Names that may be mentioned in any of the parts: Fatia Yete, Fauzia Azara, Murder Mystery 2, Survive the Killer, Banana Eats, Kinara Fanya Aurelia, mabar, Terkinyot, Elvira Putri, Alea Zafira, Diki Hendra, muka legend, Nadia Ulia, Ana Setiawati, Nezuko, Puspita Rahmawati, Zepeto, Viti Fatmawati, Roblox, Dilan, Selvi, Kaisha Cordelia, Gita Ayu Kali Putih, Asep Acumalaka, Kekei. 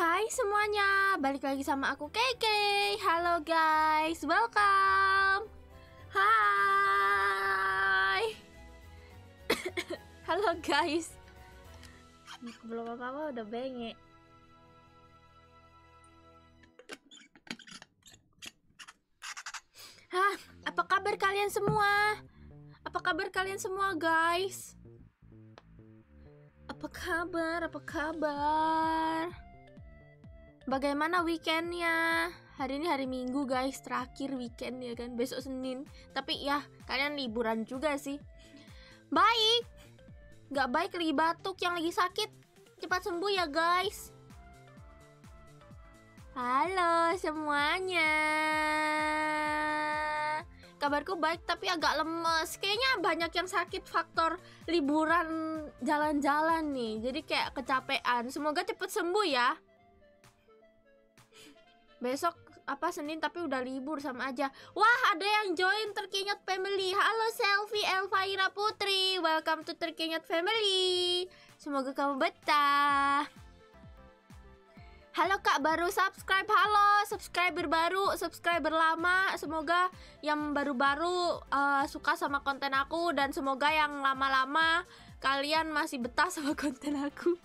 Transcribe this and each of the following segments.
Hai semuanya, balik lagi sama aku Kekei. Halo guys, welcome. Hai. Halo guys. Belum apa-apa udah bengek. Hah, apa kabar kalian semua? Apa kabar kalian semua guys? Apa kabar? Apa kabar? Bagaimana weekendnya? Hari ini hari Minggu guys, terakhir weekend ya kan, besok Senin. Tapi ya kalian liburan juga sih. Baik, nggak baik lagi batuk, yang lagi sakit cepat sembuh ya guys. Halo semuanya, kabarku baik tapi agak lemes. Kayaknya banyak yang sakit faktor liburan jalan-jalan nih. Jadi kayak kecapean. Semoga cepat sembuh ya. Besok apa Senin tapi udah libur sama aja. Wah, ada yang join Terkinyot Family. Halo Selvi, Elvira Putri. Welcome to Terkinyot Family. Semoga kamu betah. Halo Kak, baru subscribe. Halo subscriber baru, subscriber lama. Semoga yang baru-baru suka sama konten aku, dan semoga yang lama-lama kalian masih betah sama konten aku.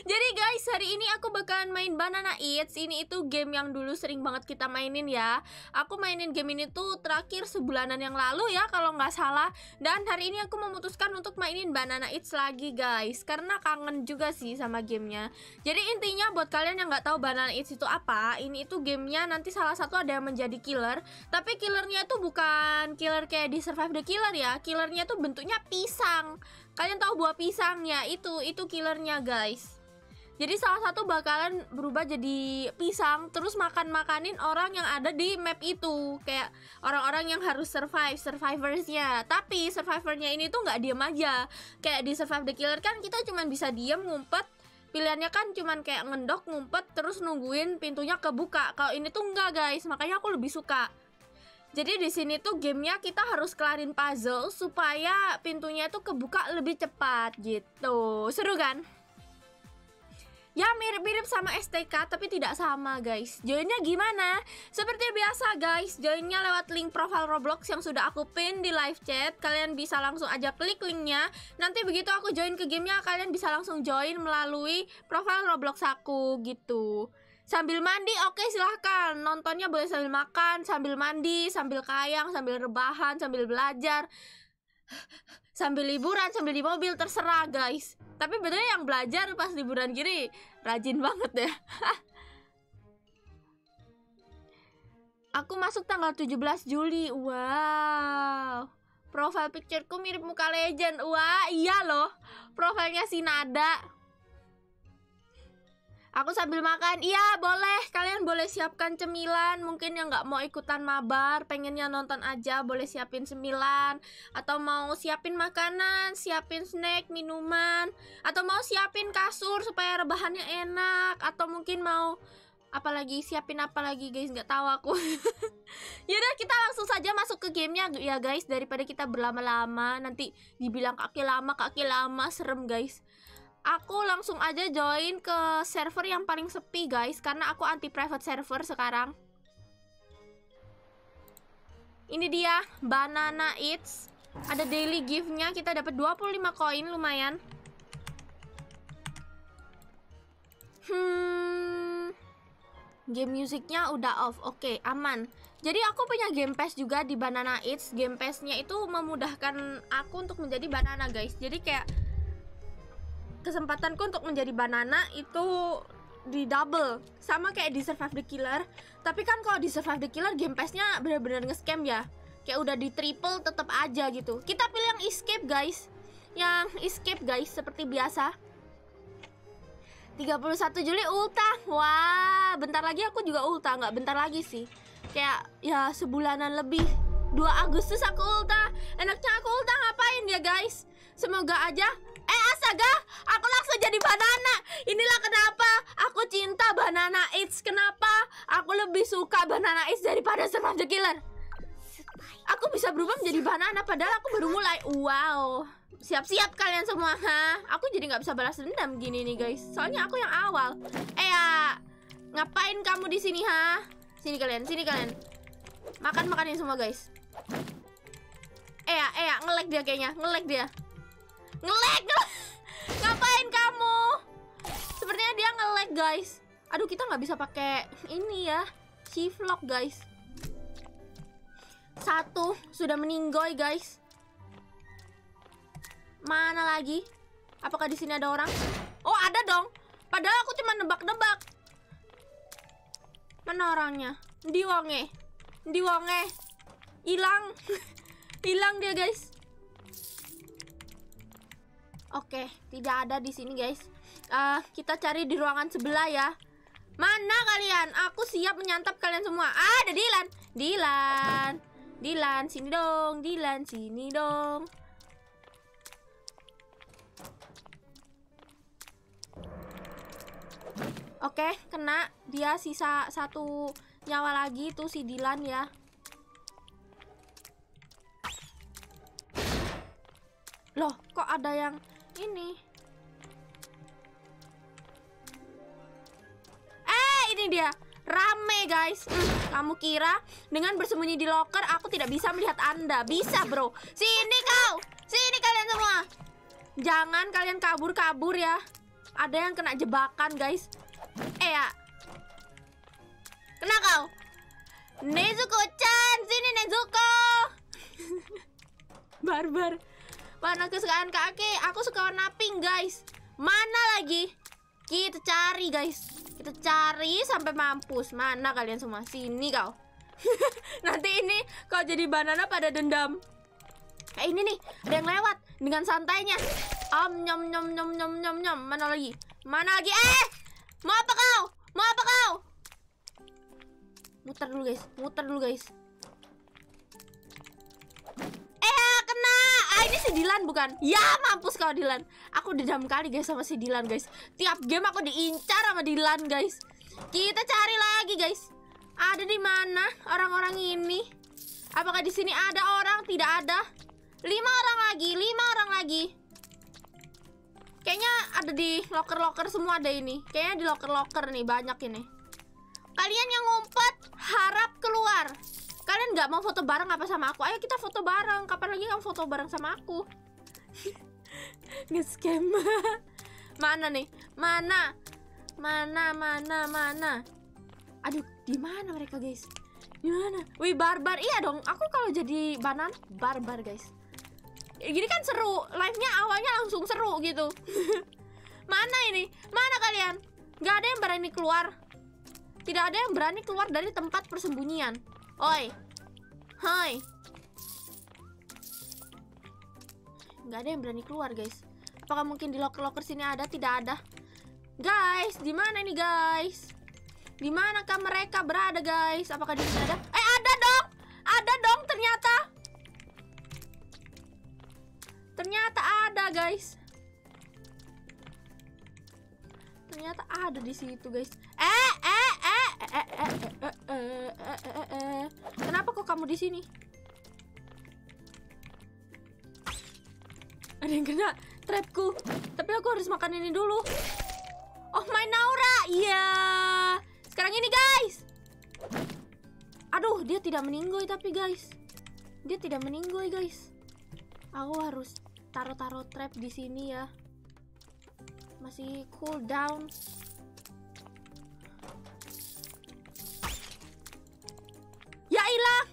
Jadi guys, hari ini aku bakalan main Banana Eats. Ini itu game yang dulu sering banget kita mainin ya. Aku mainin game ini tuh terakhir sebulanan yang lalu ya, kalau nggak salah. Dan hari ini aku memutuskan untuk mainin Banana Eats lagi guys, karena kangen juga sih sama gamenya. Jadi intinya buat kalian yang nggak tahu Banana Eats itu apa, ini itu gamenya nanti salah satu ada yang menjadi killer. Tapi killernya tuh bukan killer kayak di Survive the Killer ya. Killernya tuh bentuknya pisang. Kalian tahu buah pisang ya, itu killernya guys. Jadi salah satu bakalan berubah jadi pisang, terus makan-makanin orang yang ada di map itu, kayak orang-orang yang harus survive, survivorsnya. Tapi survivornya ini tuh nggak diem aja. Kayak di Survive the Killer kan kita cuman bisa diem, ngumpet. Pilihannya kan cuman kayak ngendok, ngumpet, terus nungguin pintunya kebuka. Kalau ini tuh enggak guys, makanya aku lebih suka. Jadi di sini tuh gamenya kita harus kelarin puzzle supaya pintunya tuh kebuka lebih cepat gitu. Seru kan? Ya mirip-mirip sama STK tapi tidak sama guys. Joinnya gimana? Seperti biasa guys, joinnya lewat link profile Roblox yang sudah aku pin di live chat. Kalian bisa langsung aja klik linknya. Nanti begitu aku join ke gamenya, kalian bisa langsung join melalui profile Roblox aku gitu. Sambil mandi, oke silahkan. Nontonnya boleh sambil makan, sambil mandi, sambil kayang, sambil rebahan, sambil belajar, sambil liburan, sambil di mobil, terserah guys. Tapi benernya yang belajar pas liburan gini rajin banget ya. Aku masuk tanggal 17 Juli. Wow. Profile pictureku mirip Muka Legend. Wah, iya loh. Profilnya si Nada. Aku sambil makan, iya boleh. Kalian boleh siapkan cemilan. Mungkin yang nggak mau ikutan mabar, pengennya nonton aja, boleh siapin cemilan. Atau mau siapin makanan, siapin snack, minuman. Atau mau siapin kasur supaya rebahannya enak. Atau mungkin mau apalagi, siapin apalagi guys, nggak tahu aku. Yaudah kita langsung saja masuk ke gamenya ya guys, daripada kita berlama-lama. Nanti dibilang kaki lama, serem guys. Aku langsung aja join ke server yang paling sepi guys, karena aku anti private server sekarang. Ini dia Banana Eats. Ada daily gift-nya, kita dapat 25 koin, lumayan. Game musiknya udah off, oke, aman. Jadi aku punya game pass juga di Banana Eats. Game pass-nya itu memudahkan aku untuk menjadi banana guys. Jadi kayak kesempatanku untuk menjadi banana itu di double, sama kayak di Survive the Killer. Tapi kan kalau di Survive the Killer game pass-nya bener-bener nge-scam ya, kayak udah di triple tetap aja gitu. Kita pilih yang escape guys, yang escape guys seperti biasa. 31 Juli ultah. Wah, bentar lagi aku juga ultah. Nggak bentar lagi sih, kayak ya sebulanan lebih. 2 Agustus aku ultah. Enaknya aku ultah ngapain ya guys. Semoga aja. Astaga, aku langsung jadi banana. Inilah kenapa aku cinta Banana Eats. Kenapa aku lebih suka Banana Eats daripada Survive the Killer. Aku bisa berubah menjadi banana padahal aku baru mulai. Wow. Siap-siap kalian semua. Ha? Aku jadi nggak bisa balas dendam gini nih, guys. Soalnya aku yang awal. Ya, ngapain kamu di sini, ha? Sini kalian, sini kalian. Makan-makanin semua, guys. Ya, nge-lag dia kayaknya. Nge-lag dia. Nge-lag. Ngapain kamu? Sepertinya dia nge-lag, guys. Aduh, kita nggak bisa pakai ini ya. Shiflock, guys. Satu sudah meninggoy, guys. Mana lagi? Apakah di sini ada orang? Oh, ada dong. Padahal aku cuma nebak-nebak. Mana orangnya? Di wonge. Hilang. Hilang dia, guys. Oke, tidak ada di sini, guys. Kita cari di ruangan sebelah ya. Mana kalian? Aku siap menyantap kalian semua. Ada Dilan. Dilan, sini dong. Dilan, sini dong. Oke, kena. Dia sisa satu nyawa lagi. Itu si Dilan ya. Loh, kok ada yang ini? Ini dia. Rame, guys. Kamu kira dengan bersembunyi di locker aku tidak bisa melihat Anda? Bisa, bro. Sini kau. Sini kalian semua. Jangan kalian kabur-kabur ya. Ada yang kena jebakan, guys. Ya. Kena kau. Nezuko-chan, sini Nezuko. Barbar. Warna kesukaan kakek. Aku suka warna pink, guys. Mana lagi? Kita cari, guys. Kita cari sampai mampus. Mana kalian semua? Sini kau. Nanti ini kau jadi banana pada dendam. Ini nih, ada yang lewat dengan santainya. Nyom nyom nyom nyom nyom nyom. Mana lagi? Mana lagi? Mau apa kau? Mau apa kau? Muter dulu, guys. Muter dulu, guys. Kena. Ini si Dilan bukan? Ya, mampus kau, Dilan. Aku dendam kali, guys, sama si Dilan, guys. Tiap game aku diincar sama Dilan, guys. Kita cari lagi, guys. Ada di mana orang-orang ini? Apakah di sini ada orang? Tidak ada. 5 orang lagi. Kayaknya ada di loker-loker semua ada ini. Kayaknya di loker-loker nih banyak ini. Kalian yang ngumpet harap keluar. Kalian nggak mau foto bareng apa sama aku? Ayo kita foto bareng. Kapan lagi kamu foto bareng sama aku? Nge-scam. Mana nih? Mana? Aduh, di mana mereka, guys? Di mana? Wih, barbar. Iya dong. Aku kalau jadi banana barbar, guys. Gini kan seru. Live-nya awalnya langsung seru gitu. Mana ini? Mana kalian? Nggak ada yang berani keluar. Tidak ada yang berani keluar dari tempat persembunyian. Oi, hai. Nggak ada yang berani keluar, guys. Apakah mungkin di loker-loker sini ada? Tidak ada, guys. Di mana ini, guys? Di manakah mereka berada, guys? Apakah di sini ada? Ada dong. Ternyata ada, guys. Ternyata ada di situ, guys. Kenapa kok kamu di sini? Ada yang kena trapku. Tapi aku harus makan ini dulu. Oh, my Naura. Iya. Sekarang ini, guys. Aduh, dia tidak meninggoy tapi, guys. Dia tidak meninggoy, guys. Aku harus taruh-taruh trap di sini ya. Masih cooldown.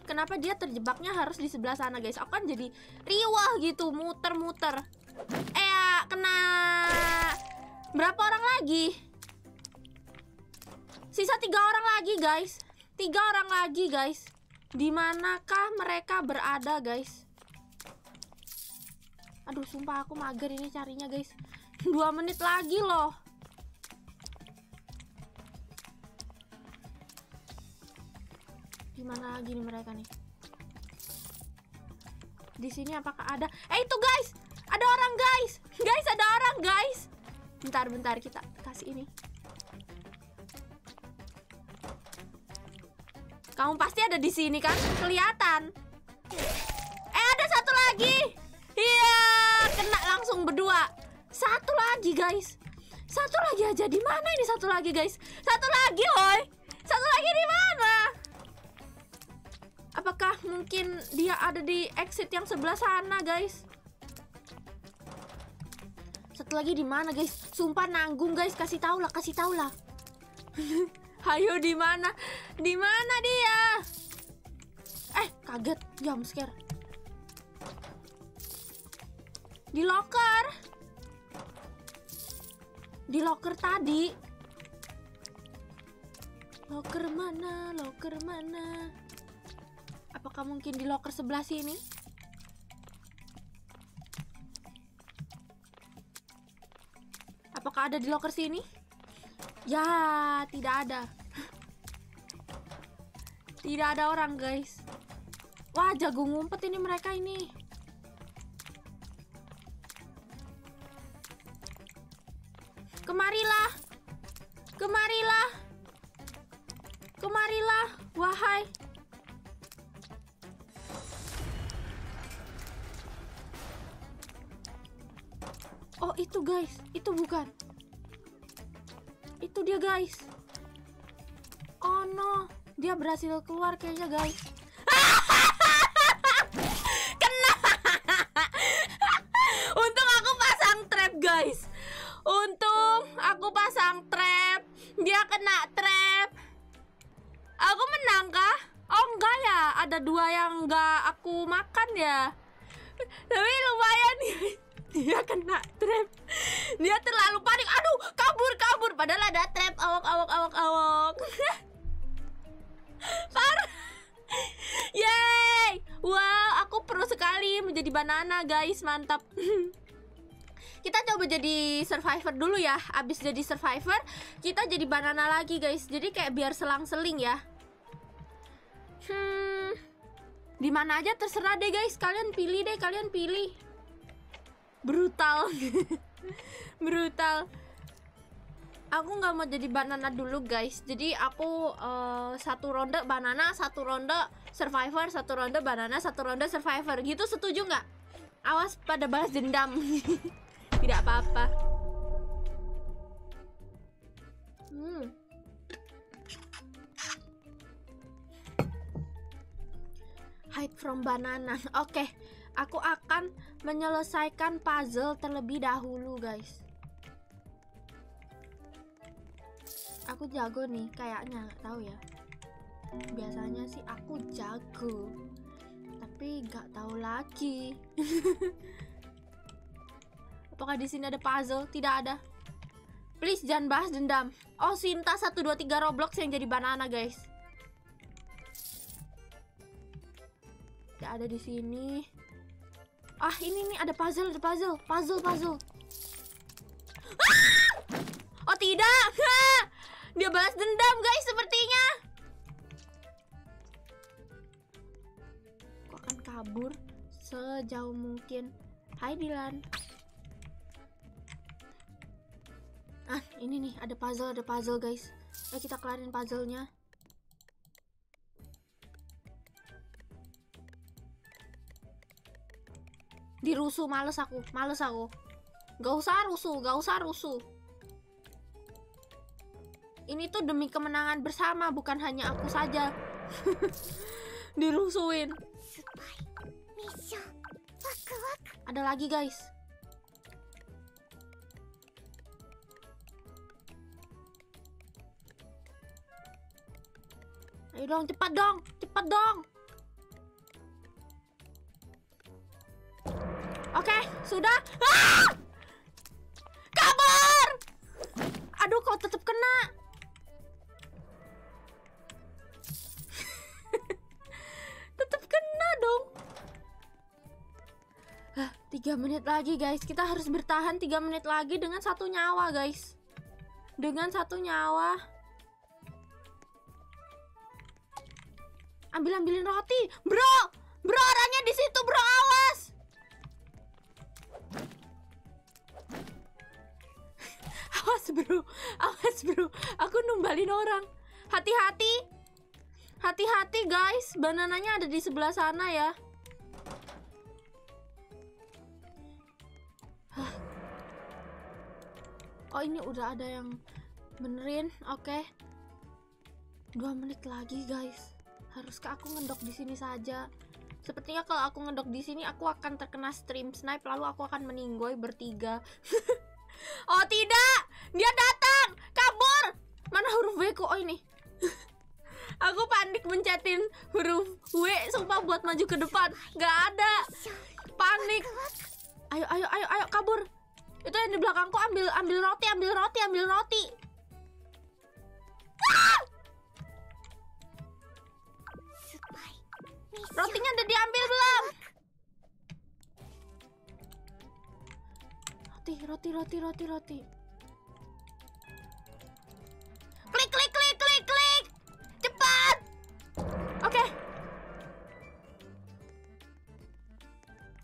Kenapa dia terjebaknya harus di sebelah sana, guys? Aku kan jadi riwah gitu, muter-muter. Kena. Berapa orang lagi? Sisa 3 orang lagi, guys. 3 orang lagi, guys. Di manakah mereka berada, guys? Aduh, sumpah aku mager ini carinya, guys. 2 menit lagi loh. Mana lagi nih mereka nih? Di sini apakah ada? Itu, guys. Ada orang, guys. Guys, ada orang, guys. Bentar kita kasih ini. Kamu pasti ada di sini kan? Kelihatan. lagi. Iya, kena langsung berdua. Satu lagi, guys. Satu lagi aja. Di mana ini satu lagi, guys? Satu lagi, hoi. Satu lagi di mana? Apakah mungkin dia ada di exit yang sebelah sana, guys? Satu lagi di mana, guys? Sumpah nanggung, guys. Kasih tahu lah, kasih tahu lah. Hayo, di mana? Di mana dia? Eh, kaget, jump scare. Di locker. Di locker tadi. Locker mana? Locker mana? Apakah mungkin di locker sebelah sini? Apakah ada di locker sini? Ya, tidak ada. Tidak ada orang, guys. Wah, jago ngumpet ini mereka ini. Kemarilah. Kemarilah. Kemarilah, wahai. Oh, itu guys. Itu bukan. Itu dia, guys. Oh no, dia berhasil keluar kayaknya, guys. Untung aku pasang trap, guys. Untung aku pasang trap. Dia kena trap. Aku menang kah? Oh enggak ya. Ada dua yang enggak aku makan ya. Tapi lumayan. Dia kena trap. Dia terlalu panik. Aduh, kabur. Padahal ada trap. Awok. Parah. Yeay. Wow, aku pro sekali menjadi banana, guys. Mantap. Kita coba jadi survivor dulu ya. Abis jadi survivor, kita jadi banana lagi, guys. Jadi kayak biar selang-seling ya. Dimana aja terserah deh, guys. Kalian pilih deh, kalian pilih. Brutal. Brutal. Aku nggak mau jadi banana dulu, guys. Jadi aku satu ronde banana, satu ronde survivor, satu ronde banana, satu ronde survivor. Gitu, setuju nggak? Awas pada balas dendam. Tidak apa-apa. Hide from banana. Oke. Aku akan menyelesaikan puzzle terlebih dahulu, guys. Aku jago nih, kayaknya, nggak tahu ya. Biasanya sih aku jago, tapi nggak tahu lagi. Apakah di sini ada puzzle? Tidak ada. Please jangan bahas dendam. Oh, Sinta 123 Roblox yang jadi banana, guys. Tidak ada di sini. Ah, ini nih ada puzzle. Ah! Oh tidak, dia balas dendam, guys, sepertinya. Aku akan kabur sejauh mungkin. Hai Dilan. Ah, ini nih ada puzzle, guys. Ayo kita kelarin puzzlenya. Dirusuh, males aku. Gak usah rusuh. Ini tuh demi kemenangan bersama, bukan hanya aku saja. Dirusuhin. Ada lagi, guys. Ayo dong, cepat dong. Oke, sudah. Ah! Kabur! Aduh, kok tetap kena. Tetap kena dong. 3 menit lagi, guys. Kita harus bertahan 3 menit lagi dengan satu nyawa, guys. Ambilin roti, bro. Bro, orangnya di situ, bro. Awas. Awas bro, aku numbalin orang. Hati-hati guys, banananya ada di sebelah sana ya. Oh, ini udah ada yang benerin. Oke. 2 menit lagi, guys. Haruskah aku ngedok di sini saja? Sepertinya kalau aku ngedok di sini aku akan terkena stream snipe, lalu aku akan meninggoy bertiga. Oh tidak, dia datang, kabur. Mana huruf W ku? Oh ini. Aku panik mencetin huruf W, sumpah, buat maju ke depan. Gak ada. Panik. Ayo, ayo, ayo, ayo, kabur. Itu yang di belakangku, ambil roti, ambil roti. Ah! Rotinya udah diambil belum? Roti. Klik. Cepat. Oke.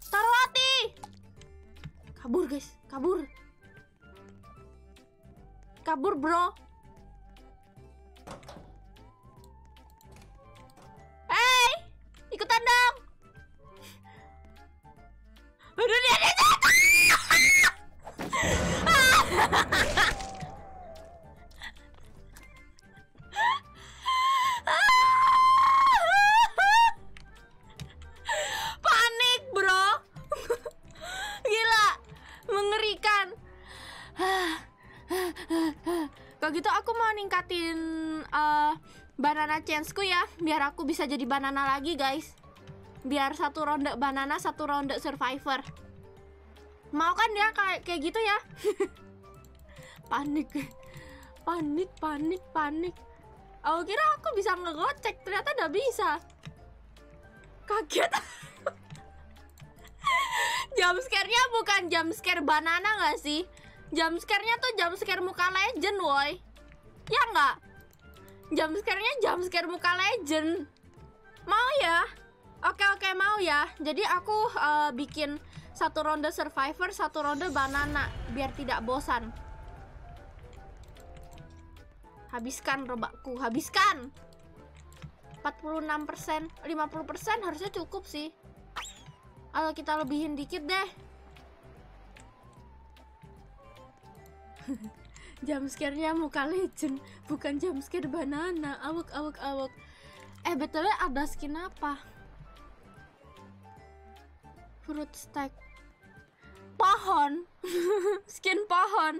Taruh roti. Kabur, guys. Kabur, bro. Ikutan dong. Aduh, dia di situ. Panik, bro. Gila, mengerikan. Kalau gitu aku mau ningkatin banana chance-ku ya, biar aku bisa jadi banana lagi, guys. Biar 1 ronde banana, 1 ronde survivor. Mau kan dia kayak gitu ya? Panik. Aku kira aku bisa ngegocek, ternyata nggak bisa. Kaget. Jumpscare-nya bukan jumpscare banana nggak sih? Jumpscare-nya tuh jumpscare muka legend, woy. Ya nggak? Jumpscare-nya jumpscare muka legend. Mau ya? Oke, mau ya. Jadi aku bikin 1 ronde survivor, 1 ronde banana, biar tidak bosan. Habiskan robakku, habiskan. 46%, 50% harusnya cukup sih. Kalau kita lebihin dikit deh. Jumpscare-nya muka legend, bukan jumpscare banana. Awak. Betulnya ada skin apa? Fruit stack. Pohon. Skin pohon.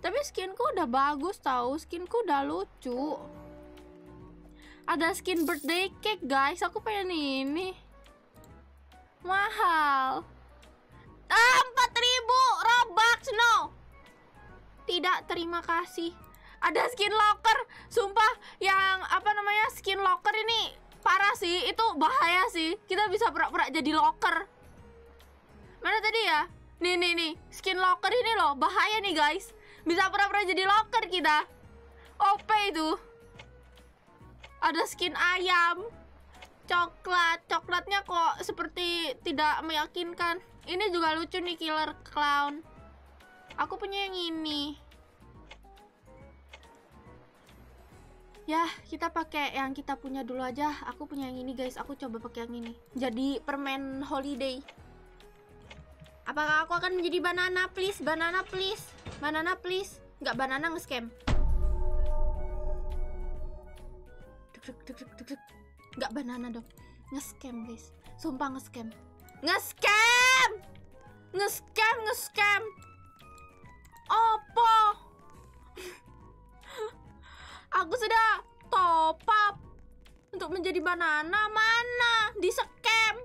Tapi skinku udah bagus tau, skinku udah lucu. Ada skin birthday cake, guys. Aku pengen ini. Mahal. 4.000 Robux, no. Tidak, terima kasih. Ada skin locker, sumpah, yang apa namanya, skin locker ini parah sih, itu bahaya sih. Kita bisa pura-pura jadi locker. Mana tadi ya? Nih, skin locker ini loh, bahaya nih, guys. Bisa pura-pura jadi locker kita. OP itu. Ada skin ayam, coklat, coklatnya kok seperti tidak meyakinkan. Ini juga lucu nih, killer clown. Aku punya yang ini. Ya, kita pakai yang kita punya dulu aja. Aku punya yang ini, guys. Aku coba pakai yang ini. Jadi permen holiday. Apakah aku akan menjadi banana, please? Banana, please. Banana, please. Nggak, banana nge-scam. Duk. Nggak, banana dong. Nge-scam, guys. Sumpah nge-scam. Nge-scam. Apa? Aku sudah top up untuk menjadi banana, mana di scam.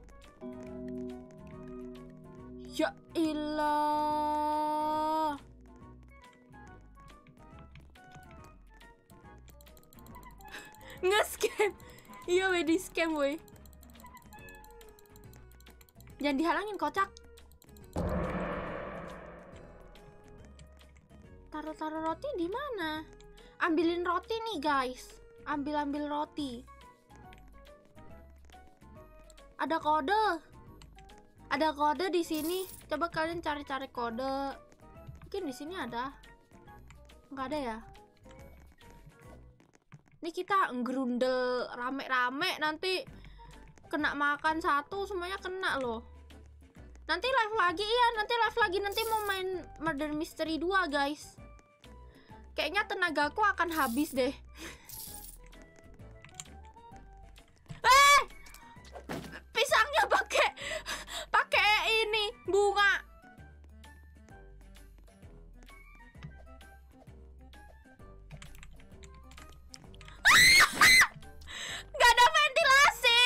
Ya ilah. Nge-scam. Iya weh, di scam weh. Jangan dihalangin, kocak. Taruh roti di mana? Ambilin roti nih, guys. Ambil roti. Ada kode. Ada kode di sini. Coba kalian cari kode. Mungkin di sini ada. Nggak ada ya? Ini kita ngerundel rame-rame, nanti kena makan satu semuanya kena loh. Nanti live lagi, iya nanti live lagi. Nanti mau main Murder Mystery 2 guys. Kayaknya tenagaku akan habis deh. Eh, pisangnya pakai ini bunga. Gak ada ventilasi.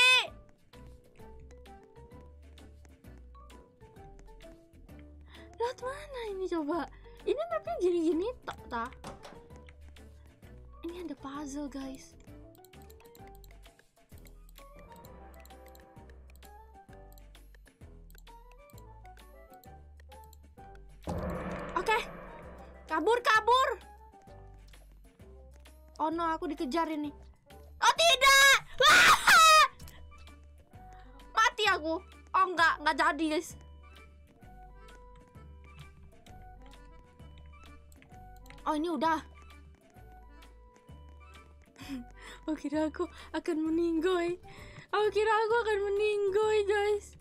Lihat mana ini coba. Ini mapnya gini-gini tok ta. Ini ada puzzle guys. Oke, kabur. Oh no, aku dikejar ini. Oh tidak. Mati aku. Oh enggak jadi guys. Oh ini udah. Aku kira aku akan meninggoy. Guys.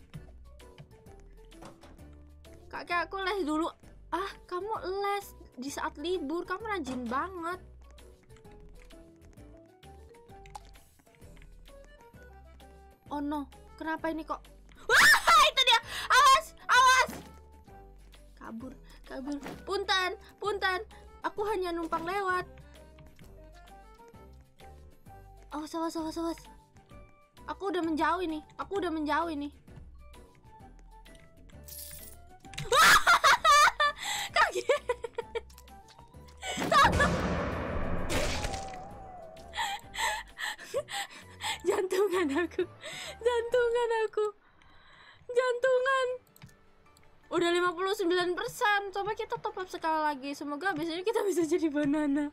Kakek aku les dulu. Ah, kamu les di saat libur. Kamu rajin banget. Oh no, kenapa ini kok? Wah, itu dia. Awas. Kabur. Punten. Aku hanya numpang lewat. Awas. Aku udah menjauh ini. Kaget. Jantungan aku. Udah 59%. Coba kita top up sekali lagi. Semoga abis ini kita bisa jadi banana.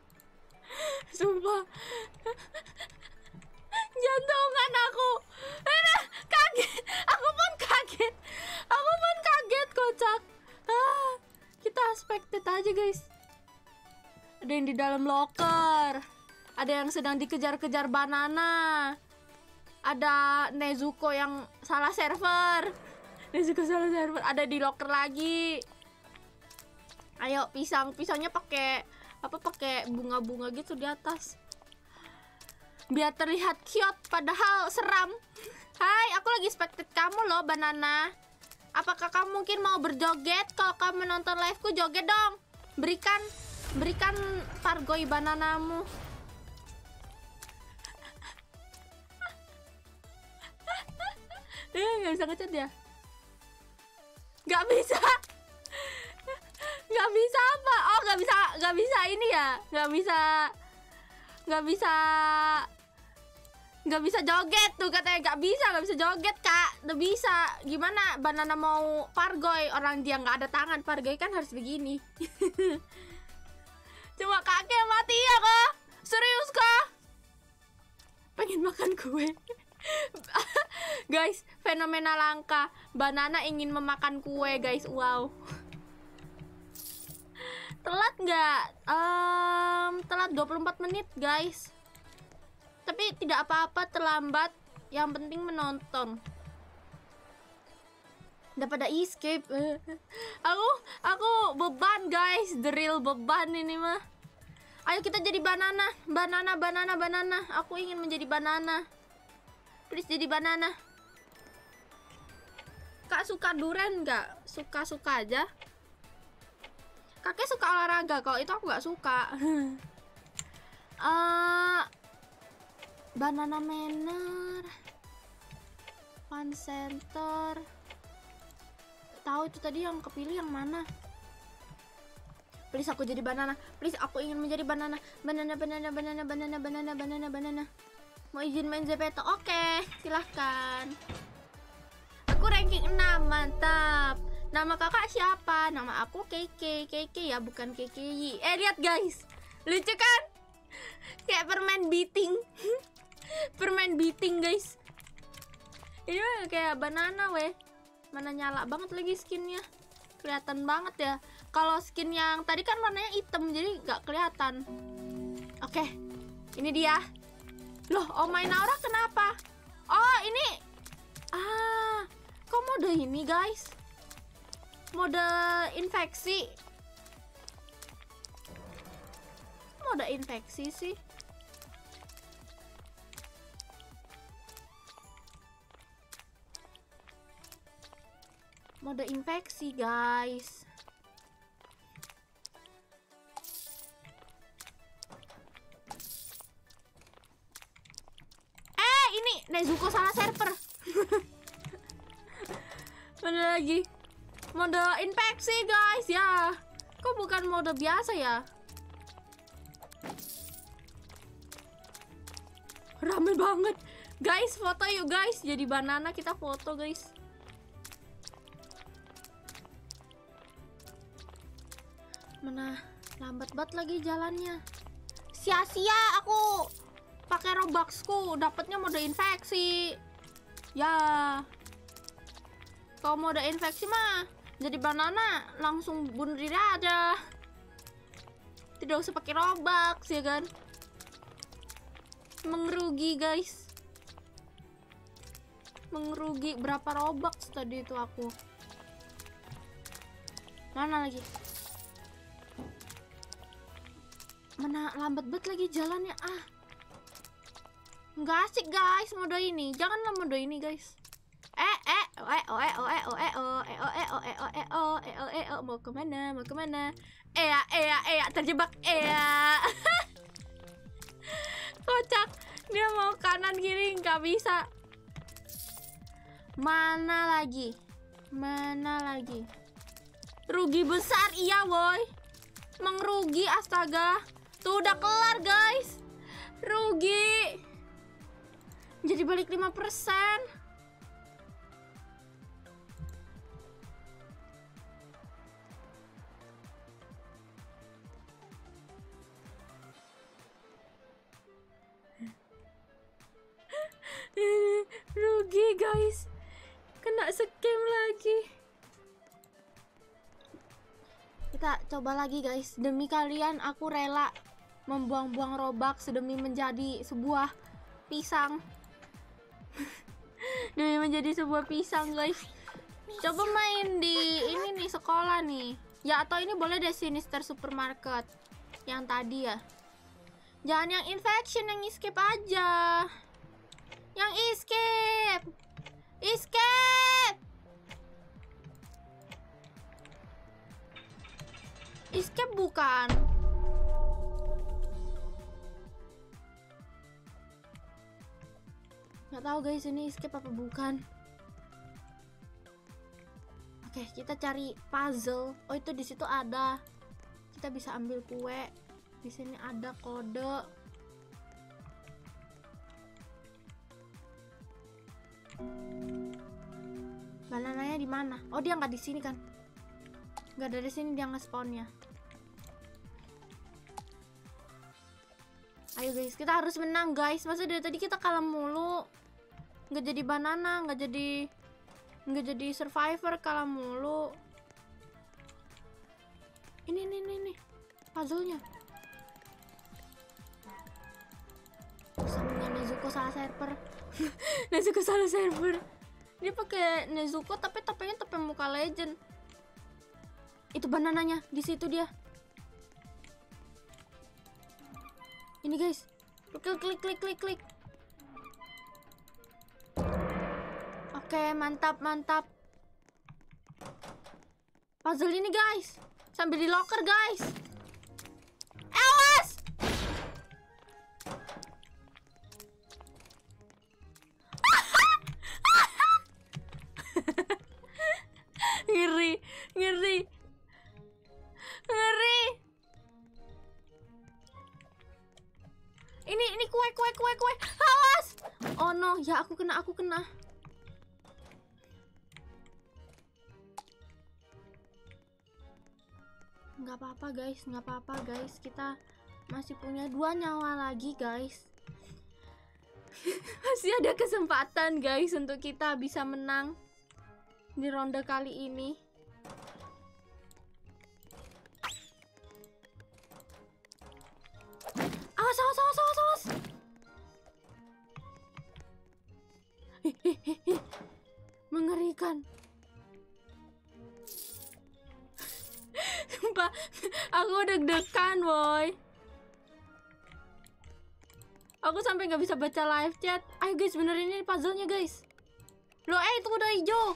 Sumpah. Jantungan aku. Kaget. Aku pun kaget kocak. Ah, kita expected aja guys. Ada yang di dalam locker. Ada yang sedang dikejar-kejar banana. Ada Nezuko yang salah server. Ada di locker lagi. Ayo pisangnya pakai apa? Pakai bunga-bunga gitu di atas. Biar terlihat cute padahal seram. Hai, aku lagi expected kamu loh banana. Apakah kamu mungkin mau berjoget? Kalau kamu menonton liveku joget dong. Berikan pargoy bananamu. Nggak bisa ngecat ya? Nggak bisa apa? Oh nggak bisa ini ya? Nggak bisa joget tuh katanya. Nggak bisa joget kak. Nggak bisa. Gimana banana mau pargoy? Orang dia nggak ada tangan. Pargoy kan harus begini. Cuma kakek mati ya kok? Serius kok? Pengen makan kue. Guys, fenomena langka. Banana ingin memakan kue, guys. Wow. Telat nggak? Telat 24 menit, guys. Tapi tidak apa-apa terlambat. Yang penting menonton. Udah pada escape. Aku beban, guys. The real beban ini mah. Ayo kita jadi banana. Banana. Aku ingin menjadi banana. Please jadi banana. Kak suka durian nggak? Suka-suka aja. Kakek suka olahraga kok. Itu aku nggak suka. Banana manner. Fun center. Tahu itu tadi yang kepilih yang mana? Please aku jadi banana. Please aku ingin menjadi banana. Banana. Mau izin main Zepeto? Oke, silahkan. Aku ranking 6, mantap. Nama kakak siapa? Nama aku Kekei ya, bukan Kekei. Lihat guys, lucu kan? Kayak permen beating. Permen beating guys. Ini kayak banana weh. Mana nyala banget lagi skinnya. Kelihatan banget ya. Kalau skin yang tadi kan warnanya hitam, jadi nggak kelihatan. Oke, ini dia. Loh, oh my Naura kenapa? Oh, ini. Ah, kok mode ini, guys? Mode infeksi sih. Mode infeksi, guys. Ini Nezuko salah server. Mana lagi? Mode infeksi, guys, ya. Kok bukan mode biasa ya? Rame banget. Guys, foto yuk, guys. Jadi banana kita foto, guys. Mana lambat banget lagi jalannya. Sia-sia aku pakai Robuxku, dapatnya mode infeksi. Ya. Kalau mode infeksi mah jadi banana langsung bunuh diri aja. Tidak usah pakai Robux ya kan. Mengrugi, guys. Mengrugi. Berapa Robux tadi itu aku? Mana lagi? Mana lambat banget lagi jalannya, ah. Nggak asik, guys, mode ini. Janganlah mode ini, guys. Mau kemana? Mau kemana? Terjebak. Kocak. Dia mau kanan kiri nggak bisa. Mana lagi? Mana lagi? Rugi besar, iya, boy. Mengrugi, astaga. Tuh udah kelar, guys. Rugi. Jadi balik 5%. Rugi, guys. Kena scam lagi. Kita coba lagi, guys. Demi kalian aku rela membuang-buang Robux demi menjadi sebuah pisang. Demi menjadi sebuah pisang, guys. Coba main di ini nih, sekolah nih. Ya, atau ini boleh deh, Sinister Supermarket. Yang tadi ya. Jangan yang infection, yang escape aja. Yang escape. Escape. Escape bukan. Nggak tahu, guys, ini escape apa bukan. Oke, kita cari puzzle. Oh, itu di situ ada. Kita bisa ambil kue. Di sini ada kode. Banananya di mana? Oh, dia nggak di sini kan? Nggak ada di sini, dia nge-spawnnya. Ayo, guys, kita harus menang, guys. Masa dari tadi kita kalah mulu. Nggak jadi banana, nggak jadi survivor, kalah mulu. Ini puzzle-nya. Sama Nezuko salah server. Nezuko salah server. Dia pakai Nezuko tapi topengnya muka legend. Itu banananya di situ dia. Ini, guys. Klik. Oke, mantap. Puzzle ini, guys, sambil di locker, guys. Awas! Ngeri. Ini kue. Awas! Oh no, ya aku kena. Nggak apa-apa guys, kita masih punya 2 nyawa lagi, guys. Masih ada kesempatan, guys, untuk kita bisa menang di ronde kali ini. Awas. Mengerikan. gue deg-degan, boy. Aku sampai nggak bisa baca live chat. Ayo guys, benerin ini puzzle-nya, guys. Loh, itu udah hijau.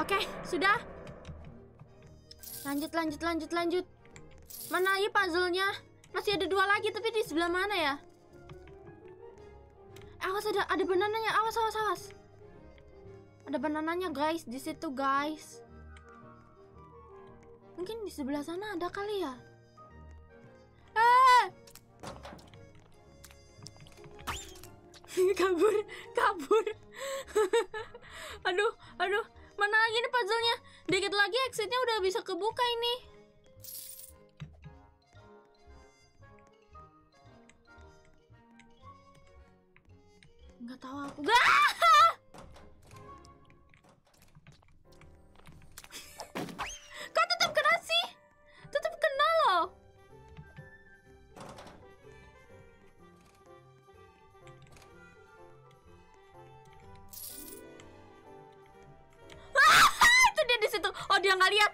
Oke, sudah. Lanjut. Mana lagi puzzle-nya? Masih ada dua lagi, tapi di sebelah mana ya? Awas, ada banananya. Awas. Ada banananya, guys, di situ, guys. Mungkin di sebelah sana ada kali ya. Kabur. Aduh, mana lagi nih puzzle-nya? Dikit lagi exit-nya udah bisa kebuka ini. Nggak tahu aku. Dia nggak lihat.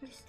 Please.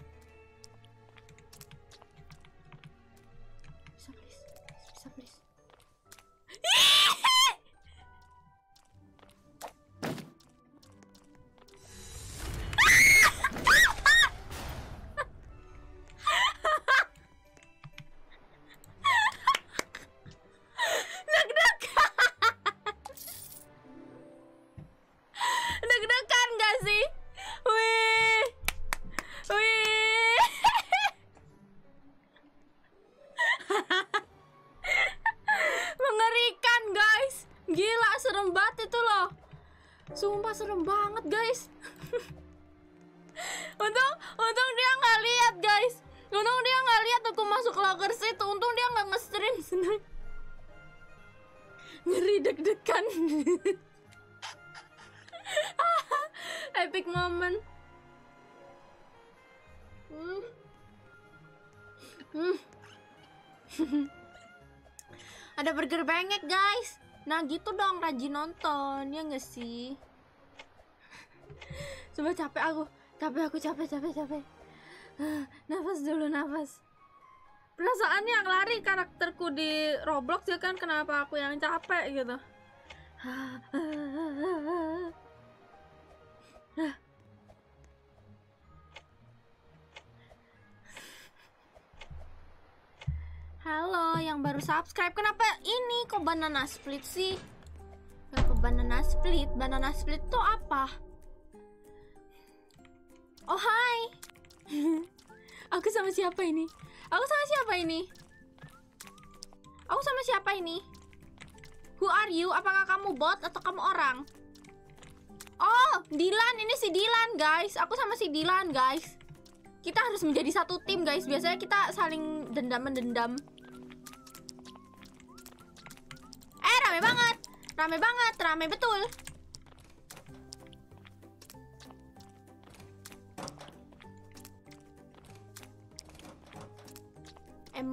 Serem banget, guys. untung dia nggak lihat, guys. Untung dia nggak lihat aku masuk locker situ. Untung dia nggak nge-stream. Ngeri deg-degan. Epic moment. Ada burger bengek, guys. Nah gitu dong, rajin nonton, ya nggak sih? Coba capek aku. Nafas dulu. Perasaannya yang lari karakterku di Roblox ya kan, kenapa aku yang capek gitu. Halo yang baru subscribe, kenapa ini kok banana split sih? Kenapa banana split? Banana split tuh apa? Oh hai. Aku sama siapa ini? Who are you? Apakah kamu bot atau kamu orang? Oh, Dilan, ini si Dilan, guys. Aku sama si Dilan, guys. Kita harus menjadi satu tim, guys. Biasanya kita saling dendam-mendendam. Rame banget, rame betul.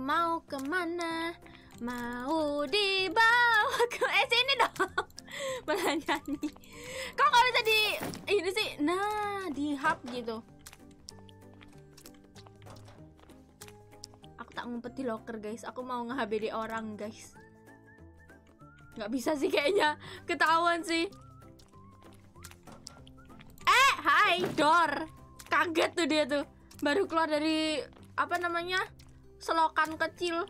Mau kemana? Mau dibawa ke sini dong. Malah nyanyi. Kok nggak bisa di ini sih? Nah, di hub gitu. Aku tak ngumpet di locker, guys. Aku mau nge-HBD orang, guys. Nggak bisa sih kayaknya. Ketahuan sih. Hai, door. Kaget tuh dia tuh. Baru keluar dari apa namanya? Selokan kecil,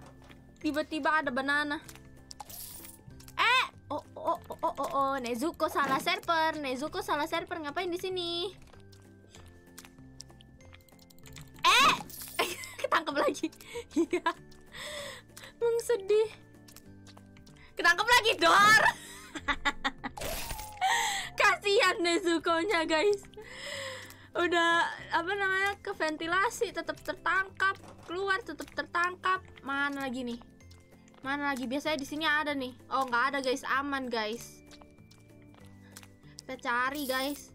tiba-tiba ada banana. Oh, Nezuko salah server. Ngapain di sini? Ketangkep lagi. Iya. Sedih. Ketangkep lagi, dor. Kasihan Nezuko-nya, guys. Udah apa namanya, ke ventilasi tetap tertangkap, keluar tetap tertangkap. Mana lagi biasanya di sini ada nih. Oh nggak ada, guys, aman, guys. Kita cari, guys.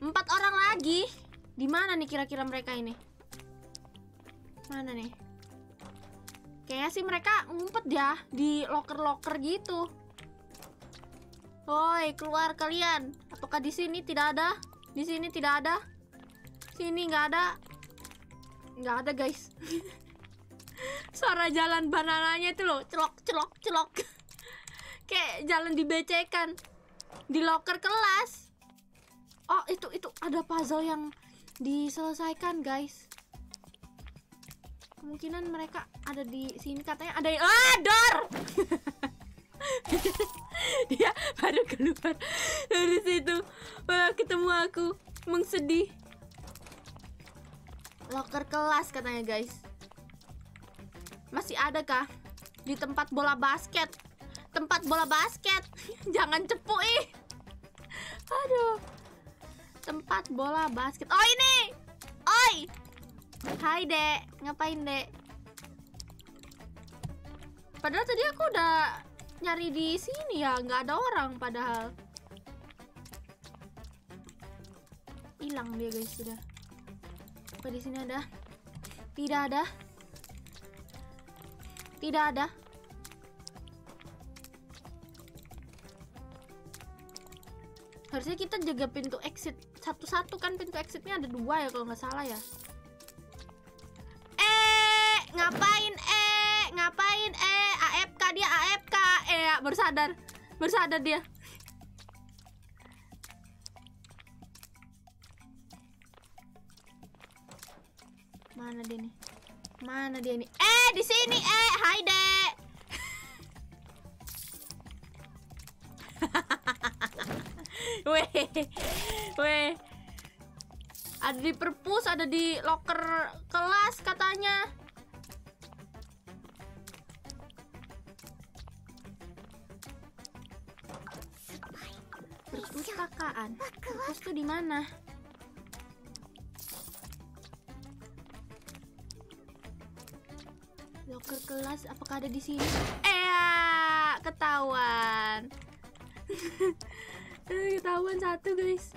4 orang lagi. Di mana nih kira-kira mereka ini? Mana nih? Kayaknya sih mereka ngumpet ya di loker-loker gitu. Woi, keluar kalian. Apakah di sini tidak ada? Di sini tidak ada. Sini nggak ada. Nggak ada, guys. Suara jalan banananya itu loh, celok celok celok. Kayak jalan dibecekan di loker kelas. Oh, itu ada puzzle yang diselesaikan, guys. Kemungkinan mereka ada di sini, katanya ada yang... Ah, door! Dia baru keluar dari situ. Wah, ketemu aku mengsedih. Loker kelas katanya, guys. Masih ada kah? Di tempat bola basket. Tempat bola basket. Jangan cepu, ih. Aduh. Tempat bola basket. Oh, ini. Oi. Hai, Dek. Ngapain, Dek? Padahal tadi aku udah nyari di sini ya, nggak ada orang padahal. Hilang dia, guys, sudah. Apa di sini ada? Tidak ada. Tidak ada. Harusnya kita jaga pintu exit satu-satu, kan pintu exitnya ada dua ya kalau nggak salah ya. Ngapain ngapain AFK dia, AFK ya, bersadar dia. Mana dia nih? Mana dia nih? Di sini. Hai, Dek. Weh. Ada di perpus, ada di loker kelas katanya. Perpustakaan. Perpus tuh di mana? Loker kelas, apakah ada di sini? Ketahuan. Ketahuan satu, guys.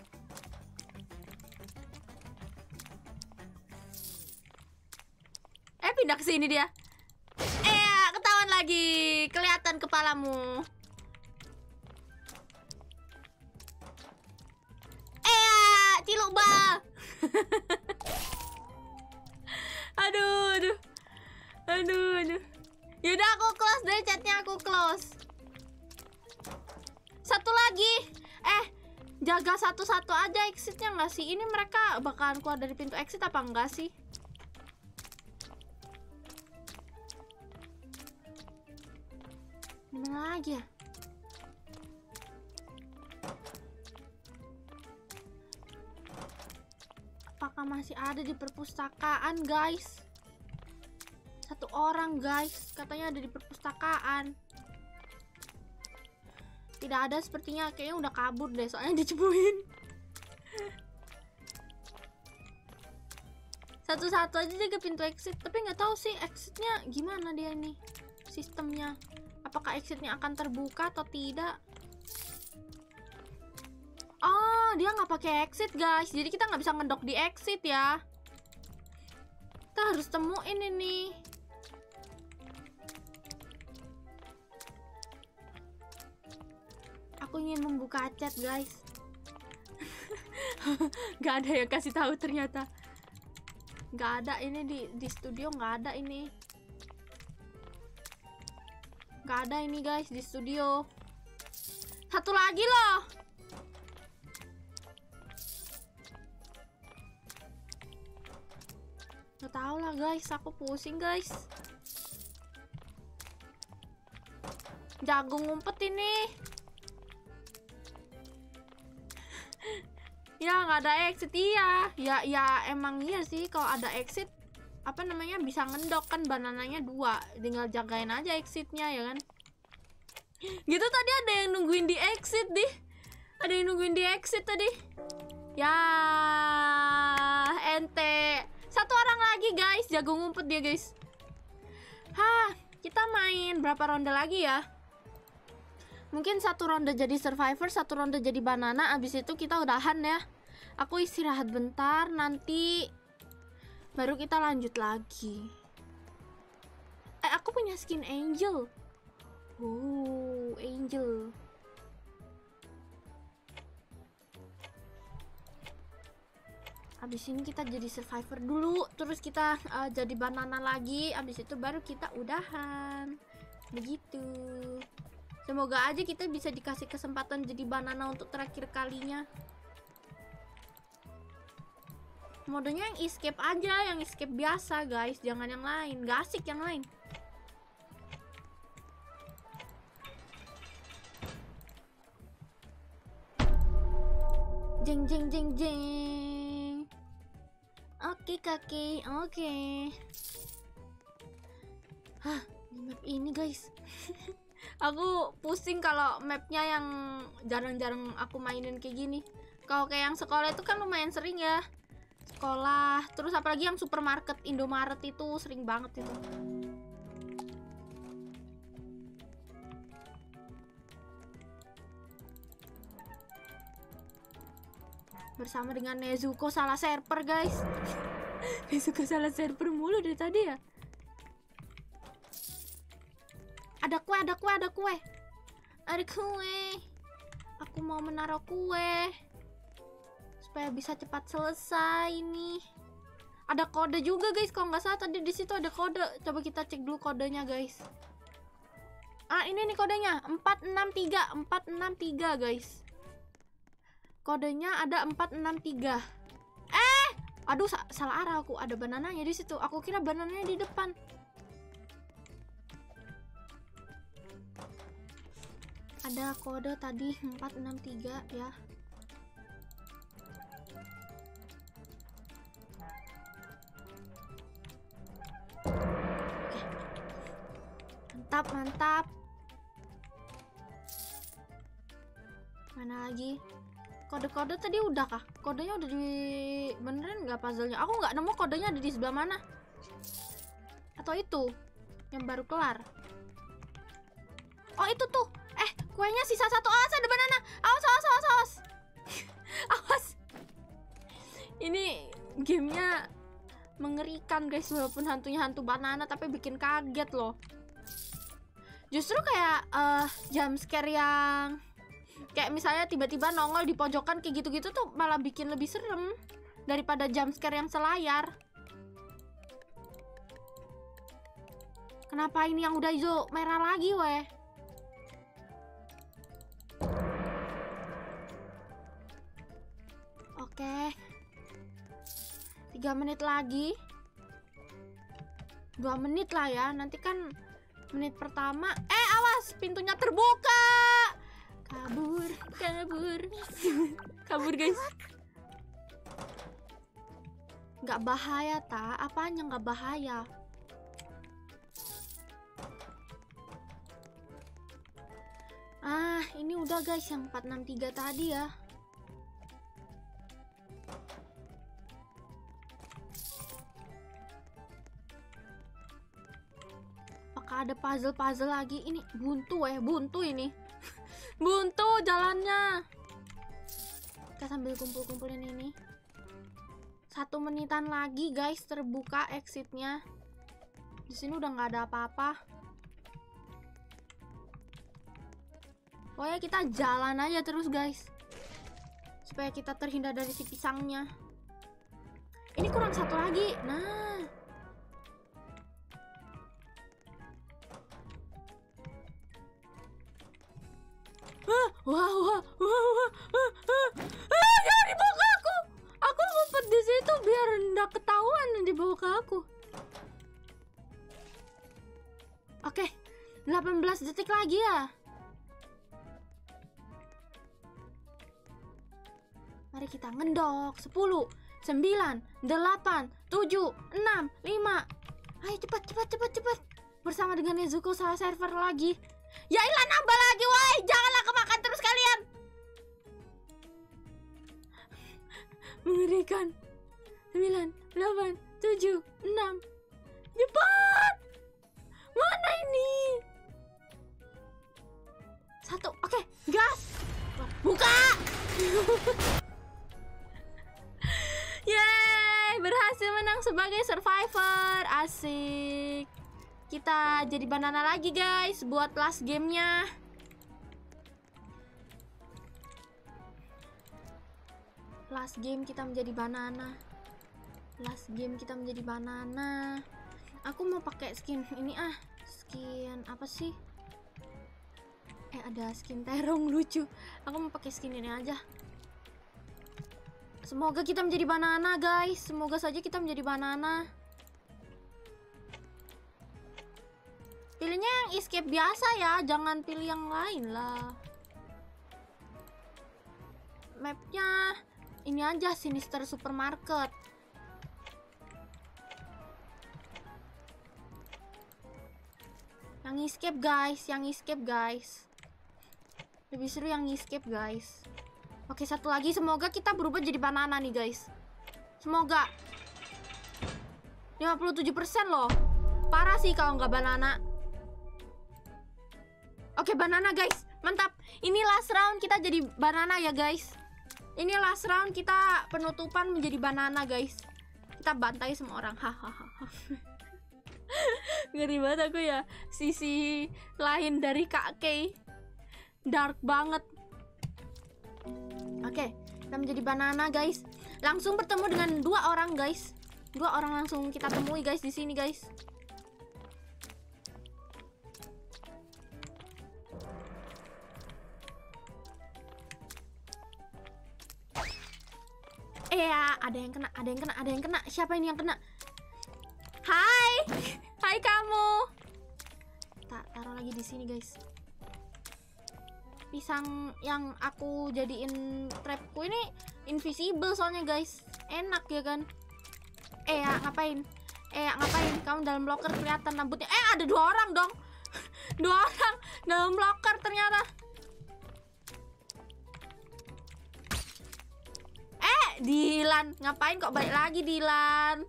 Pindah ke sini dia. Ketahuan lagi. Kelihatan kepalamu. Ciluk bal. Aduh. Yaudah, aku close deh chatnya, aku close. Satu lagi. Jaga satu-satu aja exitnya nggak sih? Ini mereka bakalan keluar dari pintu exit apa enggak sih? Dimana lagi ya? Apakah masih ada di perpustakaan, guys? Satu orang, guys, katanya ada di perpustakaan. Tidak ada sepertinya, kayaknya udah kabur deh, soalnya dicebuin. Satu-satu aja jaga pintu exit, tapi nggak tahu sih exitnya gimana dia ini, sistemnya. Apakah exitnya akan terbuka atau tidak? Oh, dia nggak pakai exit, guys. Jadi kita nggak bisa ngedok di exit ya. Kita harus temuin ini. Aku ingin membuka chat, guys. Nggak ada yang kasih tahu ternyata. Nggak ada ini di studio, nggak ada ini. Nggak ada ini, guys, di studio. Satu lagi loh. Nggak tahu lah, guys, aku pusing, guys. Jago ngumpet ini. Ya nggak ada exit iya. Ya emang iya sih, kalau ada exit apa namanya bisa ngendok kan, banananya dua, tinggal jagain aja exitnya ya kan. Gitu tadi ada yang nungguin di exit deh. Ada yang nungguin di exit tadi. Ya ente. Satu orang lagi, guys, jago ngumpet dia, guys. Hah, kita main berapa ronde lagi ya? Mungkin satu ronde jadi survivor, satu ronde jadi banana, abis itu kita udahan ya. Aku istirahat bentar, nanti baru kita lanjut lagi. Aku punya skin Angel. Angel. Abis ini kita jadi survivor dulu, terus kita jadi banana lagi, abis itu baru kita udahan. Begitu. Semoga aja kita bisa dikasih kesempatan jadi banana untuk terakhir kalinya. Modenya yang escape aja, yang escape biasa guys, jangan yang lain, gak asik yang lain. Jeng jeng jeng jeng. Oke Kekei, oke. Hah, map ini guys. Aku pusing kalau mapnya yang jarang-jarang aku mainin kayak gini. Kalau kayak yang sekolah itu kan lumayan sering ya. Sekolah, terus apalagi yang supermarket Indomaret itu sering banget itu. Bersama dengan Nezuko salah server guys. Nezuko salah server mulu dari tadi ya. Ada kue, ada kue, ada kue. Ada kue. Aku mau menaruh kue supaya bisa cepat selesai ini. Ada kode juga guys, kalau nggak salah tadi di situ ada kode. Coba kita cek dulu kodenya guys. Ah, ini nih kodenya 463, 463 guys. Kodenya ada 463. Aduh, salah arah aku. Ada banananya di situ. Aku kira banananya di depan. Ada kode tadi 463 ya. Oke. Mantap, mantap. Mana lagi? Kode-kode tadi udah kah? Kodenya udah di... Beneran nggak puzzle-nya? Aku nggak nemu kodenya ada di sebelah mana. Atau itu? Yang baru kelar. Oh itu tuh! Kuenya sisa satu. Awas ada banana! Awas, awas, awas, awas! Awas! Ini gamenya mengerikan guys. Walaupun hantunya hantu banana, tapi bikin kaget loh. Justru kayak jumpscare yang... kayak misalnya tiba-tiba nongol di pojokan kayak gitu-gitu tuh malah bikin lebih serem daripada jumpscare yang selayar. Kenapa ini yang udah hijau merah lagi weh? Oke. 3 menit lagi. 2 menit lah ya, nanti kan menit pertama. Awas, pintunya terbuka. Kabur, kabur, kabur guys. Nggak bahaya ta? Apanya nggak bahaya? Ah, ini udah guys yang 463 tadi ya. Apakah ada puzzle-puzzle lagi? Ini buntu buntu ini. Buntu jalannya. Kita sambil kumpul-kumpulin ini. 1 menitan lagi guys, terbuka exitnya. Di sini udah nggak ada apa-apa. Pokoknya kita jalan aja terus guys, supaya kita terhindar dari si pisangnya. Ini kurang 1 lagi. Nah. Wah, jangan dibawa ke aku. Aku ngumpet di situ biar ndak ketahuan yang dibawa ke aku. Oke, 18 detik lagi ya. Mari kita ngendok. 10, 9, 8, 7, 6, 5. Ayo cepat, cepat, cepat, cepat. Bersama dengan Nezuko salah server lagi. Yailah nambah lagi woi. Janganlah kemakan terus kalian. Mengerikan. 9, 8, 7, 6. Cepat. Mana ini? 1, oke, gas. Buka. sebagai survivor. Asik. Kita jadi banana lagi guys, buat last gamenya. Last game kita menjadi banana. Aku mau pakai skin ini ah. Skin apa sih? Eh ada skin terong lucu. Aku mau pakai skin ini aja. Semoga kita menjadi banana guys. Semoga saja kita menjadi banana. Pilihnya yang escape biasa ya, jangan pilih yang lain lah. Mapnya ini aja, Sinister Supermarket. Yang escape guys, lebih seru yang escape guys. Oke, satu lagi, semoga kita berubah jadi banana nih guys. Semoga. 57% loh. Parah sih kalau nggak banana. Oke, banana guys, mantap. Ini last round kita jadi banana ya guys. Ini last round kita penutupan menjadi banana guys. Kita bantai semua orang, hahaha. Ngeri banget aku ya. Sisi lain dari Kak Kei, dark banget. Oke, kita menjadi banana guys. Langsung bertemu dengan dua orang guys. Dua orang langsung kita temui guys di sini guys. Ya, ada yang kena. Siapa ini yang kena? Hai. Hai kamu. Taruh lagi di sini, guys. Pisang yang aku jadiin trapku ini invisible soalnya, guys. Enak ya kan? Ya, ngapain? Ngapain? Kamu dalam locker kelihatan rambutnya. Ada dua orang dong. Dua orang dalam locker ternyata. Dilan, ngapain kok balik lagi Dilan?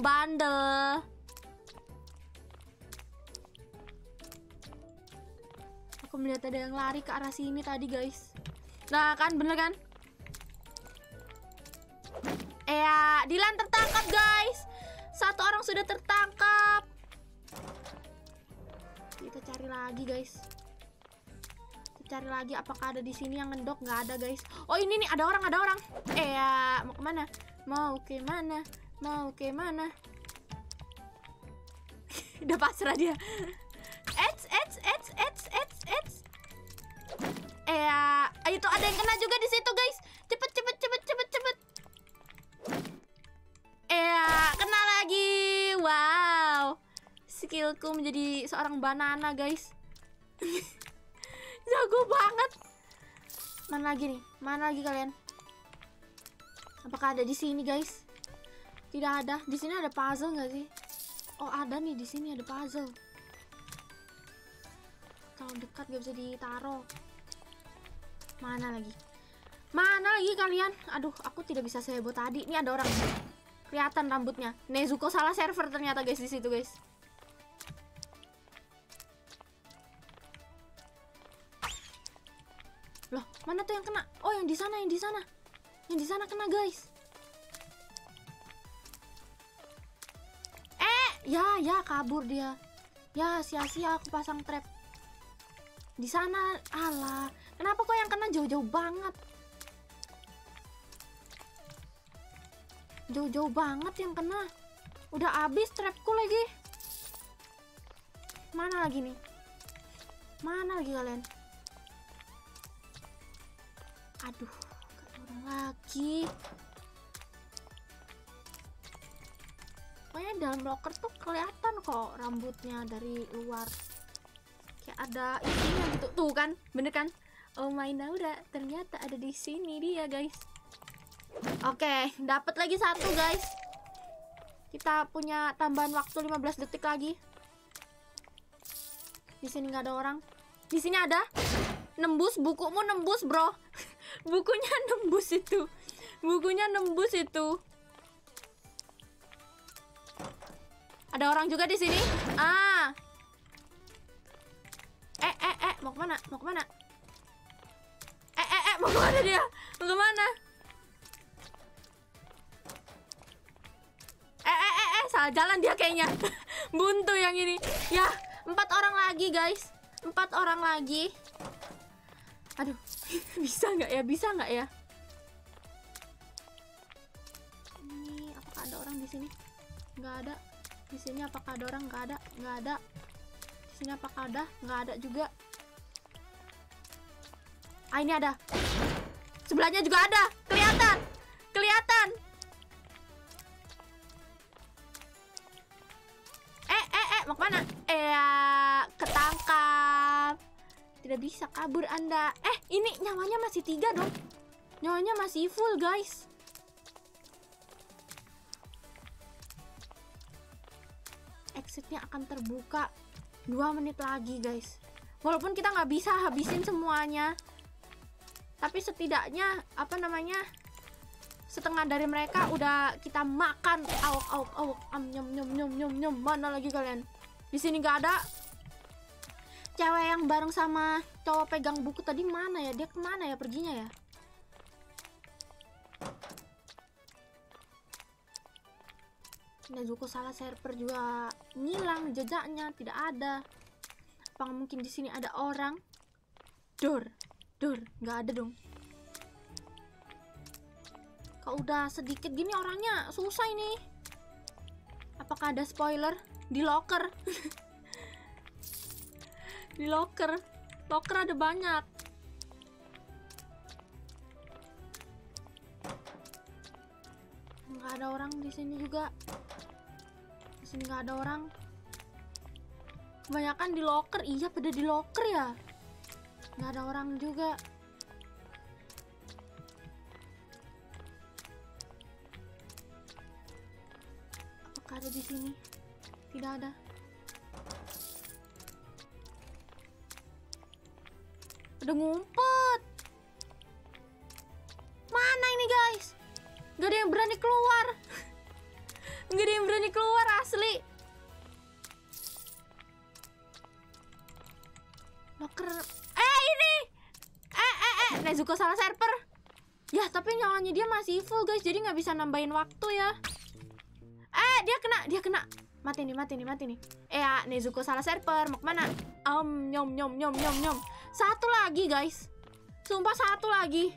Bandel. Aku melihat ada yang lari ke arah sini tadi guys. Nah kan, bener kan? Dilan tertangkap guys. Satu orang sudah tertangkap. Kita cari lagi guys. Apakah ada di sini yang ngendok? Nggak ada guys. Oh ini nih, ada orang, mau kemana? Udah pasrah dia. Itu ada yang kena juga di situ guys. Cepet. Kena lagi. Wow, skillku menjadi seorang banana guys. Jago banget. Mana lagi nih? Mana lagi kalian? Apakah ada di sini, guys? Tidak ada. Di sini ada puzzle nggak sih? Oh, ada nih, di sini ada puzzle. Kalau dekat nggak bisa ditaruh. Mana lagi? Mana lagi kalian? Aduh, aku tidak bisa seheboh tadi. Ini ada orang. Kelihatan rambutnya. Nezuko salah server ternyata, guys, di situ, guys. Loh, mana tuh yang kena? Oh, yang di sana, Yang di sana kena, guys. Ya, kabur dia. Ya, sia-sia aku pasang trap. Di sana, alah. Kenapa kok yang kena jauh-jauh banget? Yang kena. Udah habis trapku lagi. Mana lagi nih? Mana lagi kalian? Aduh, gak orang lagi. Pokoknya dalam locker tuh kelihatan kok rambutnya dari luar. Kayak ada isinya gitu. Tuh kan, bener kan? Oh my Naura, ternyata ada di sini dia, guys. Oke, dapat lagi satu, guys. Kita punya tambahan waktu 15 detik lagi. Di sini nggak ada orang. Di sini ada. Nembus, bukumu nembus, bro. Bukunya nembus itu. Ada orang juga di sini. Mau kemana? Mau kemana dia? Mau kemana? salah jalan dia kayaknya. Buntu yang ini. Ya, 4 orang lagi guys. 4 orang lagi. Aduh, bisa nggak ya? Bisa nggak ya? Ini apakah ada orang di sini? Nggak ada. Di sini apakah ada orang? Nggak ada. Nggak ada. Di sini apakah ada? Nggak ada juga. Ah, ini ada. Sebelahnya juga ada. Kelihatan. Kelihatan. Mau kemana? Ketangkap. Tidak bisa kabur Anda. Ini nyawanya masih 3 dong. Nyawanya masih full, guys. Exitnya akan terbuka 2 menit lagi, guys. Walaupun kita nggak bisa habisin semuanya, tapi setidaknya, apa namanya, setengah dari mereka udah kita makan. Awok, awok, awok, nyom, nyom, nyom, nyom, nyom. Mana lagi kalian? Di sini nggak ada. Cewek yang bareng sama cowok pegang buku tadi mana ya? Dia kemana ya perginya ya? Nezuko salah server juga, ngilang jejaknya, tidak ada. Apa mungkin di sini ada orang? Dor, dor, nggak ada dong. Kok udah sedikit gini orangnya susah ini. Apakah ada spoiler? Di locker. Di locker. Locker ada banyak. Nggak ada orang di sini juga. Di sini nggak ada orang. Kebanyakan di locker. Iya, pada di locker ya. Nggak ada orang juga. Apakah ada di sini? Tidak ada. Udah ngumpet. Mana ini guys? Gak ada yang berani keluar. Gak ada yang berani keluar asli. Locker. Ini. Nezuko salah server. Ya tapi nyawanya dia masih full guys, jadi nggak bisa nambahin waktu ya. Dia kena, dia kena. Mati nih, mati nih, mati nih. Nezuko salah server. Mau kemana? Nyom, nyom, nyom, nyom, nyom. 1 lagi, guys. Sumpah 1 lagi.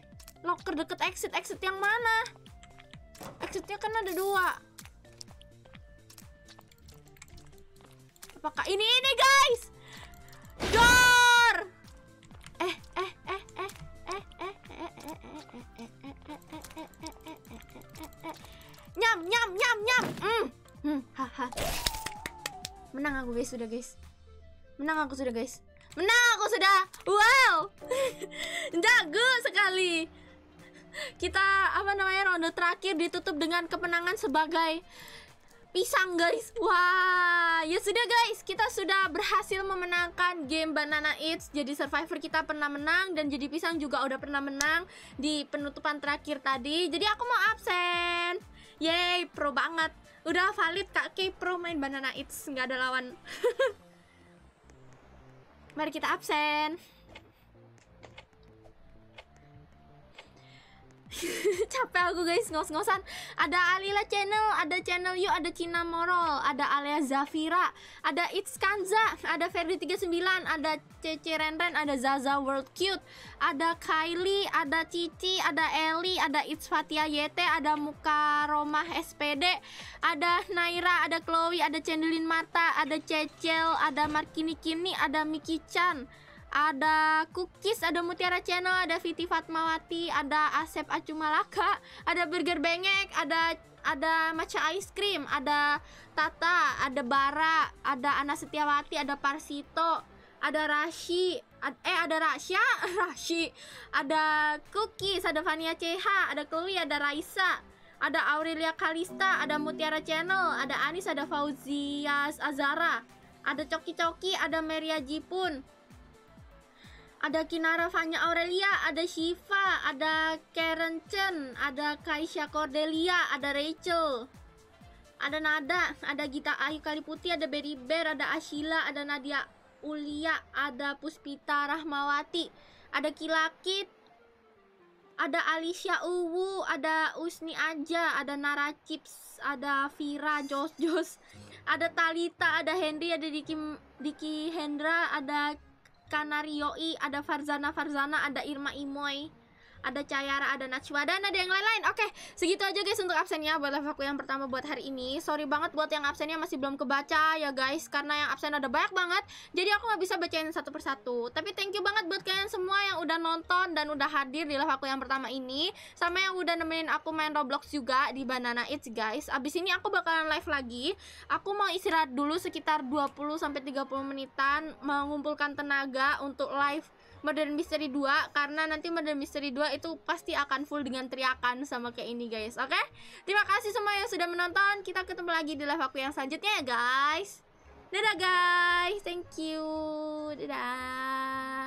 Locker deket exit. Exit yang mana? Exitnya kan ada 2. Apakah ini, guys? Door! Nyam, nyam, nyam, nyam. Haha. Menang aku guys, sudah guys. Menang aku sudah guys. Menang aku sudah. Wow. Jago sekali. Kita apa namanya, ronde terakhir ditutup dengan kemenangan sebagai pisang guys. Wah, ya sudah guys, kita sudah berhasil memenangkan game Banana Eats. Jadi survivor kita pernah menang dan jadi pisang juga udah pernah menang di penutupan terakhir tadi. Jadi aku mau absen. Yeay, pro banget. Udah valid Kak Kei pro main Banana Eats, nggak ada lawan. Mari kita absen. Capek aku guys, ngos-ngosan. Ada Alila Channel, ada Channel You, ada Cina Morol, ada Alea Zafira, ada It's Kanza, ada Ferdi 39, ada Cece Renren, ada Zaza World Cute, ada Kylie, ada Cici, ada Eli, ada It's Fatia Yete, ada Muka Romah SPD, ada Naira, ada Chloe, ada Cendelin Mata, ada Cecel, ada Markini Kini, ada Miki Chan, ada Cookies, ada Mutiara Channel, ada Viti Fatmawati, ada Asep Acumalaka, ada Burger Bengek, ada Matcha Ice Cream, ada Tata, ada Bara, ada Ana Setiawati, ada Parsito, ada Rashi, ada Rasya, Rashi, ada Cookies, ada Fania CH, ada Chloe, ada Raisa, ada Aurelia Kalista, ada Mutiara Channel, ada Anis, ada Fauzia Azara, ada Coki Coki, ada Maria Jipun, ada Kinara Fanya Aurelia, ada Shiva, ada Karen Chen, ada Kaisha Cordelia, ada Rachel, ada Nada, ada Gita Ayu Kali Putih, ada Berry Bear, ada Ashila, ada Nadia Ulia, ada Puspita Rahmawati, ada Kilakit, Ada Alicia Uwu, ada Usni Aja, ada Nara Chips, ada Vira, Jos, ada Talita, ada Henry, ada Diki Hendra, ada Kanarioi, ada Farzana, ada Irma Imoy, ada Cayara, ada Najwa, dan ada yang lain-lain. Oke, segitu aja guys untuk absennya buat live aku yang pertama buat hari ini. Sorry banget buat yang absennya masih belum kebaca ya guys, karena yang absen ada banyak banget, jadi aku gak bisa bacain satu persatu. Tapi thank you banget buat kalian semua yang udah nonton dan udah hadir di live aku yang pertama ini, sama yang udah nemenin aku main Roblox juga di Banana Eats guys. Abis ini aku bakalan live lagi. Aku mau istirahat dulu sekitar 20-30 menitan, mengumpulkan tenaga untuk live Murder Mystery 2, karena nanti Murder Mystery 2 itu pasti akan full dengan teriakan sama kayak ini guys. Oke, terima kasih semua yang sudah menonton. Kita ketemu lagi di live aku yang selanjutnya ya guys. Dadah guys, thank you. Dadah.